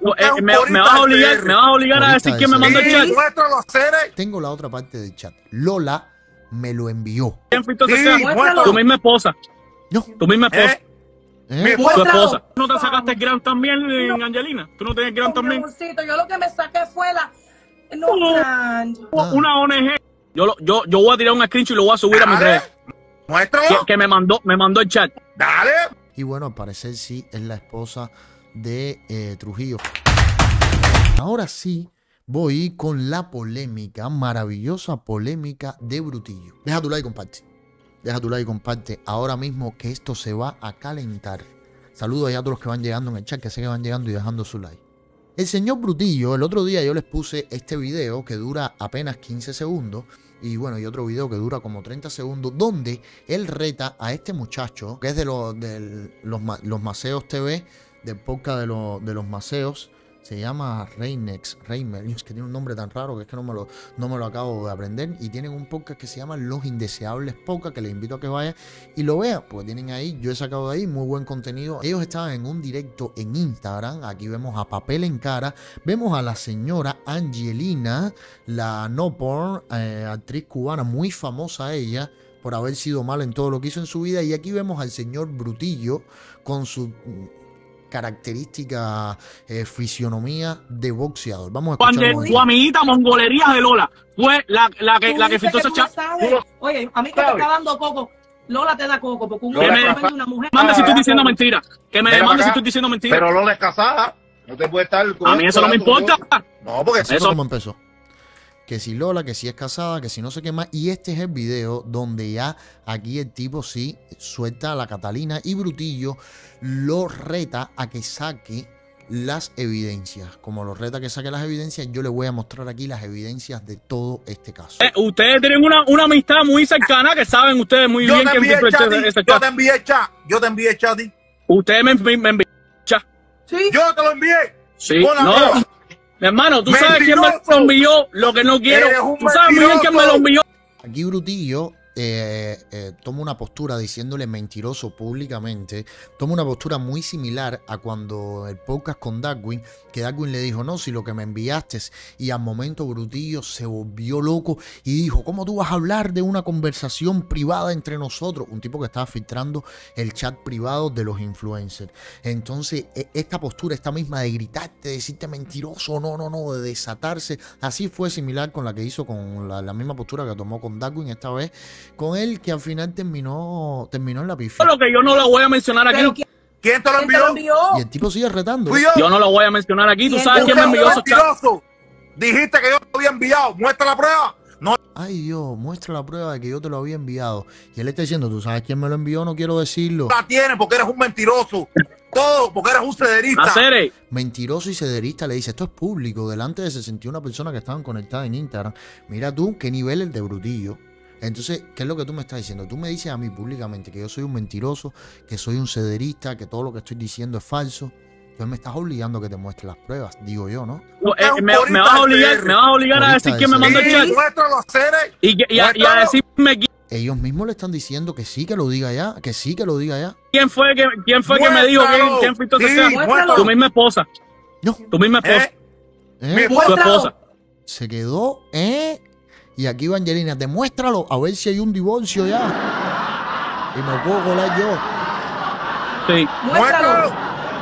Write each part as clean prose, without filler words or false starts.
Me vas a obligar a decir quién me mandó el chat. Tengo la otra parte del chat. Lola me lo envió. ¿Quién fuiste a sacar? Tu misma esposa. No. Tu misma esposa. Tu esposa. ¿Tú no te sacaste el gran también, Angelina? ¿Tú no tenías gran también? Yo lo que me saqué fue la... una ONG. Yo voy a tirar un screenshot y lo voy a subir a mi red. Muéstralo. Que me mandó el chat. Dale. Y bueno, al parecer sí es la esposa de Trujillo. Ahora sí voy con la polémica, maravillosa polémica de Brutillo. Deja tu like y comparte. Deja tu like y comparte ahora mismo que esto se va a calentar. Saludos allá a todos los que van llegando en el chat, que sé que van llegando y dejando su like. El señor Brutillo, el otro día yo les puse este video que dura apenas 15 segundos. Y bueno, y otro video que dura como 30 segundos, donde él reta a este muchacho, que es de los Maceos TV, del podcast de los Maceos. Se llama Reinex, Reimer. Es que tiene un nombre tan raro que es que no me lo acabo de aprender. Y tienen un podcast que se llama Los Indeseables Podcast, que les invito a que vayan y lo vean. Pues tienen ahí, yo he sacado de ahí muy buen contenido. Ellos estaban en un directo en Instagram. Aquí vemos a Papel en Cara. Vemos a la señora Angelina, la no porn, actriz cubana, muy famosa ella, por haber sido mala en todo lo que hizo en su vida. Y aquí vemos al señor Brutillo con su... característica fisionomía de boxeador. Vamos a escuchar. Tu amiguita mongolería de Lola fue la que filtró ese chat. Oye, a mí que te está dando coco. Lola te da coco porque una mujer. Manda si estoy diciendo mentira. Que me demande si estoy diciendo mentira. Pero Lola es casada. No te puede estar. A mí eso no me importa. No, porque eso como empezó. Que si Lola, que si es casada, que si no sé qué más. Y este es el video donde ya aquí el tipo sí suelta a la Catalina y Brutillo lo reta a que saque las evidencias. Como lo reta a que saque las evidencias, yo le voy a mostrar aquí las evidencias de todo este caso. Ustedes tienen una amistad muy cercana que saben ustedes muy bien que yo te envié el chat. Yo te envié el chat. Ustedes me enviaron el chat. ¿Sí? Yo te lo envié. Sí. No. Mi hermano, tú sabes quién me lo envió, lo que no quiero. Tú sabes muy bien quién me lo envió. Aquí Brutillo toma una postura diciéndole mentiroso públicamente. Toma una postura muy similar a cuando el podcast con Darwin, que Darwin le dijo, no, si lo que me enviaste. Y al momento Brutillo se volvió loco y dijo, ¿cómo tú vas a hablar de una conversación privada entre nosotros? Un tipo que estaba filtrando el chat privado de los influencers. Entonces, esta postura, esta misma de gritarte, de decirte mentiroso, no, de desatarse. Así fue similar con la que hizo con la misma postura que tomó con Darwin esta vez. Con él que al final terminó en la pifia. Lo que yo no lo voy a mencionar aquí. ¿Quién te lo envió? Y el tipo sigue retando. Yo no lo voy a mencionar aquí. Tú sabes quién me envió esos chats. Dijiste que yo te lo había enviado. Muestra la prueba. No. Ay Dios, muestra la prueba de que yo te lo había enviado. Y él está diciendo, tú sabes quién me lo envió, no quiero decirlo. La tiene porque eres un mentiroso. Todo, porque eres un cederista. Mentiroso y cederista, le dice, esto es público, delante de 61 personas que estaban conectadas en Instagram. Mira tú, qué nivel el de Brutillo. Entonces, ¿qué es lo que tú me estás diciendo? Tú me dices a mí públicamente que yo soy un mentiroso, que soy un cederista, que todo lo que estoy diciendo es falso. Entonces me estás obligando a que te muestre las pruebas, digo yo, ¿no? Me vas a obligar a decir quién me mandó el chat. Y a decirme quién. Ellos mismos le están diciendo que sí, que lo diga ya, que sí, que lo diga ya. ¿Quién fue que me dijo? ¿Quién fue entonces? Tu misma esposa. No. Tu misma esposa. Tu esposa. Se quedó, Y aquí va Angelina, demuéstralo, a ver si hay un divorcio ya. Y me puedo colar yo. Sí. Muéstralo.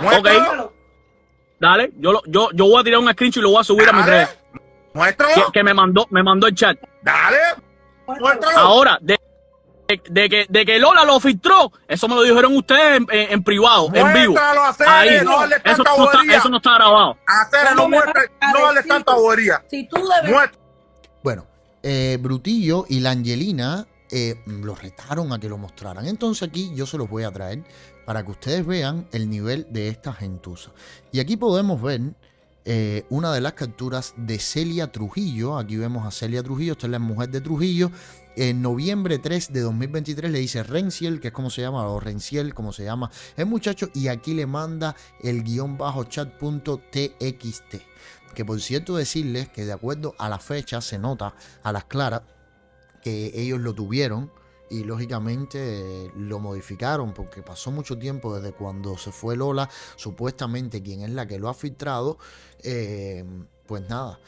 Muéstralo. Okay. Dale, yo voy a tirar un screenshot y lo voy a subir a mi red. Muéstralo. Que me mandó el chat. Dale. Muéstralo. Ahora, de que Lola lo filtró, eso me lo dijeron ustedes en privado, muéstralo, en vivo. Ahí, no, eso no está grabado. Hacer no muestra, no le tanta bobería. Si tú debes. Bueno. Brutillo y la Angelina los retaron a que lo mostraran. Entonces aquí yo se los voy a traer para que ustedes vean el nivel de esta gentuza. Y aquí podemos ver una de las capturas de Celia Trujillo. Aquí vemos a Celia Trujillo, esta es la mujer de Trujillo. En noviembre 3 de 2023 le dice Renciel, que es como se llama, o Renciel, como se llama el muchacho, y aquí le manda el _chat.txt. Que por cierto decirles que de acuerdo a la fecha se nota a las claras que ellos lo tuvieron y lógicamente lo modificaron porque pasó mucho tiempo desde cuando se fue Lola, supuestamente quien es la que lo ha filtrado. Pues nada,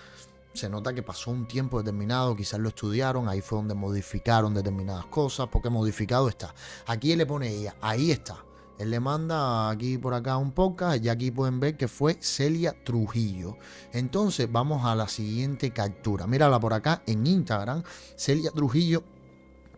se nota que pasó un tiempo determinado, quizás lo estudiaron, ahí fue donde modificaron determinadas cosas, porque modificado está. Aquí le pone ella, ahí está. Él le manda aquí por acá un podcast y aquí pueden ver que fue Celia Trujillo. Entonces vamos a la siguiente captura. Mírala por acá en Instagram, Celia Trujillo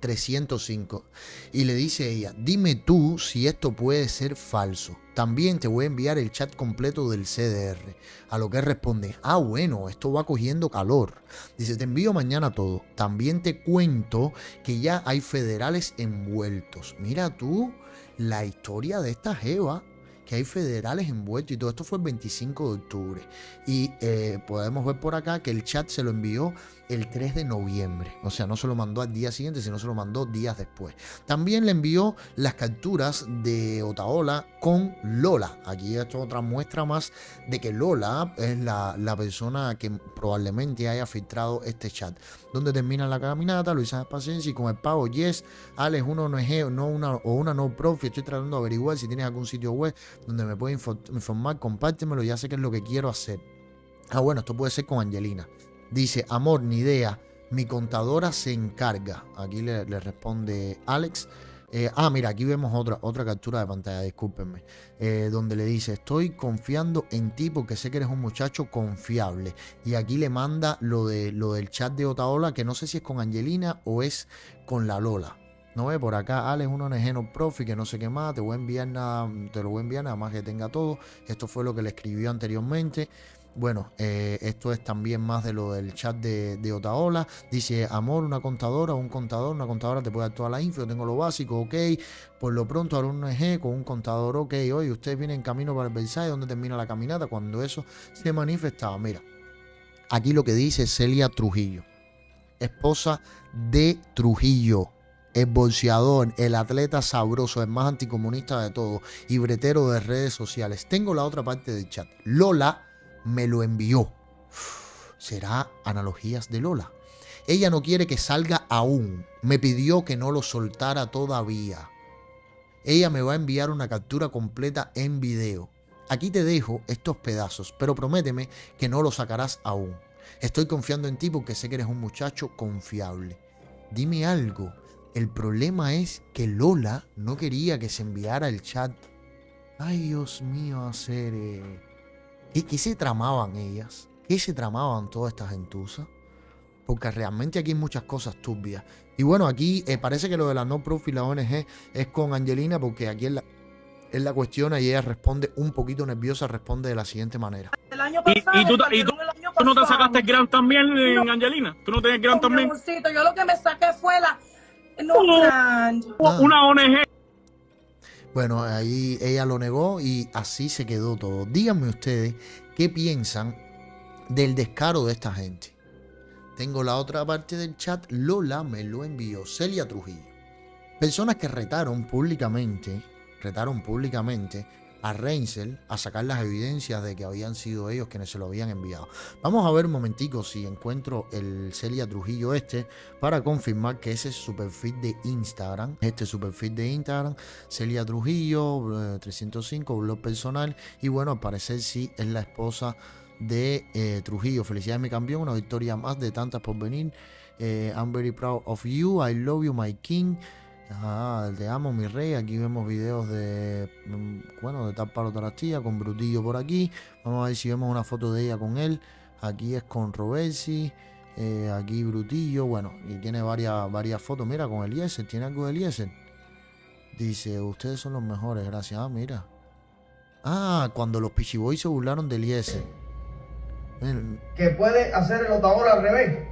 305. Y le dice ella, dime tú si esto puede ser falso. También te voy a enviar el chat completo del CDR. A lo que responde, ah bueno, esto va cogiendo calor. Dice, te envío mañana todo. También te cuento que ya hay federales envueltos. Mira tú la historia de esta jeva, que hay federales envueltos y todo esto fue el 25 de octubre. Y podemos ver por acá que el chat se lo envió el 3 de noviembre. O sea, no se lo mandó al día siguiente, sino se lo mandó días después. También le envió las capturas de Otaola con Lola. Aquí esto es otra muestra más de que Lola es la persona que probablemente haya filtrado este chat. Donde termina la caminata, Luisa Paciencia y con el pago Yes, Alex, una ONG no una, o una no profit. Estoy tratando de averiguar si tienes algún sitio web donde me puedes informar, compártemelo, ya sé qué es lo que quiero hacer. Ah, bueno, esto puede ser con Angelina. Dice, amor, ni idea, mi contadora se encarga. Aquí le responde Alex. Mira, aquí vemos otra captura de pantalla, discúlpenme, donde le dice, estoy confiando en ti porque sé que eres un muchacho confiable. Y aquí le manda lo del chat de Otaola, que no sé si es con Angelina o es con la Lola. No ve por acá, Alex, una ONG no profi que no sé qué más, te lo voy a enviar nada más que tenga todo. Esto fue lo que le escribió anteriormente. Bueno, esto es también más de lo del chat de Otaola. Dice, amor, una contadora, un contador, una contadora te puede dar toda la info, yo tengo lo básico, ok. Por lo pronto haré un ONG con un contador, ok. Oye, ustedes vienen en camino para el Versailles, donde termina la caminata, cuando eso se manifestaba. Mira, aquí lo que dice Celia Trujillo, esposa de Trujillo, el boxeador, el atleta sabroso, el más anticomunista de todo y bretero de redes sociales. Tengo la otra parte del chat. Lola me lo envió. ¿Será analogías de Lola? Ella no quiere que salga aún. Me pidió que no lo soltara todavía. Ella me va a enviar una captura completa en video. Aquí te dejo estos pedazos, pero prométeme que no lo sacarás aún. Estoy confiando en ti porque sé que eres un muchacho confiable. Dime algo. El problema es que Lola no quería que se enviara el chat. Ay, Dios mío, ¿Qué se tramaban ellas? ¿Qué se tramaban todas estas gentuzas? Porque realmente aquí hay muchas cosas turbias. Y bueno, aquí parece que lo de la no profi, la ONG, es con Angelina, porque aquí él la cuestiona y ella responde un poquito nerviosa, responde de la siguiente manera. El año pasado, ¿Y tú no te sacaste el ground también, no, Angelina? ¿Tú no tenías ground también? Yo lo que me saqué fue una ONG. Bueno, ahí ella lo negó y así se quedó todo. Díganme ustedes qué piensan del descaro de esta gente. Tengo la otra parte del chat. Lola me lo envió. Celia Trujillo. Personas que retaron públicamente a Reimer a sacar las evidencias de que habían sido ellos quienes se lo habían enviado. Vamos a ver un momentico si encuentro el Celia Trujillo para confirmar que ese es su perfil de Instagram. Este es su perfil de Instagram, Celia Trujillo 305, blog personal. Y bueno, al parecer sí es la esposa de Trujillo. Felicidades, mi campeón, una victoria más de tantas por venir. I'm very proud of you, I love you, my king. Ajá, te amo, mi rey. Aquí vemos videos de tal palo tarastilla con Brutillo por aquí. Vamos a ver si vemos una foto de ella con él. Aquí es con Robersi, aquí Brutillo. Bueno, y tiene varias fotos. Mira, con Eliezer, tiene algo de Eliezer. Dice, ustedes son los mejores, gracias. Ah, mira. Ah, cuando los Pichiboy se burlaron de Eliezer. Que puede hacer el Otaola al revés.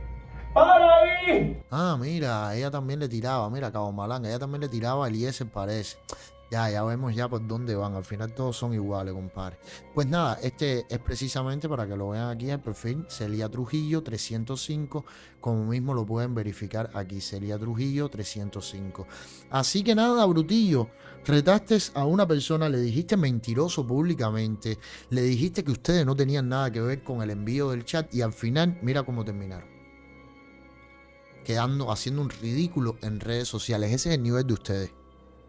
¡Para ahí! Ah, mira, ella también le tiraba, mira, Cabo Malanga, ella también le tiraba a Eliezer, parece. Ya vemos ya por dónde van, al final todos son iguales, compadre. Pues nada, este es precisamente, para que lo vean aquí, el perfil Celia Trujillo 305, como mismo lo pueden verificar aquí, Celia Trujillo 305. Así que nada, Brutillo, retaste a una persona, le dijiste mentiroso públicamente, le dijiste que ustedes no tenían nada que ver con el envío del chat y al final, mira cómo terminaron. quedando, haciendo un ridículo en redes sociales. Ese es el nivel de ustedes.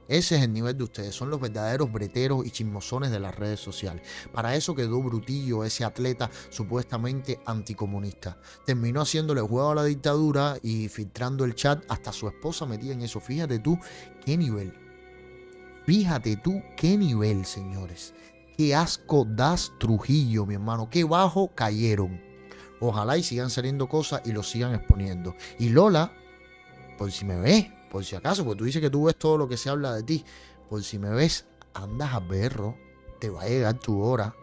Ese es el nivel de ustedes, son los verdaderos breteros y chismosones de las redes sociales. Para eso quedó Brutillo, ese atleta supuestamente anticomunista. Terminó haciéndole juego a la dictadura y filtrando el chat, hasta su esposa metía en eso. Fíjate tú qué nivel. Fíjate tú qué nivel, señores. Qué asco das, Trujillo, mi hermano. Qué bajo cayeron. Ojalá y sigan saliendo cosas y lo sigan exponiendo. Y Lola, por si me ves, por si acaso, porque tú dices que tú ves todo lo que se habla de ti. Por si me ves, andas a berro. Te va a llegar tu hora.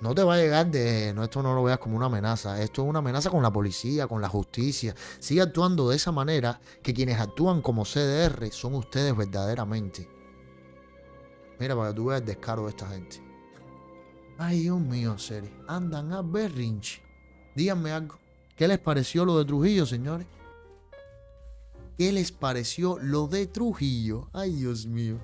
No te va a llegar de... No, esto no lo veas como una amenaza. Esto es una amenaza con la policía, con la justicia. Sigue actuando de esa manera, que quienes actúan como CDR son ustedes verdaderamente. Mira, para que tú veas el descaro de esta gente. Ay, Dios mío, serio. Andan a berrinche. Díganme algo. ¿Qué les pareció lo de Trujillo, señores? ¿Qué les pareció lo de Trujillo? Ay, Dios mío.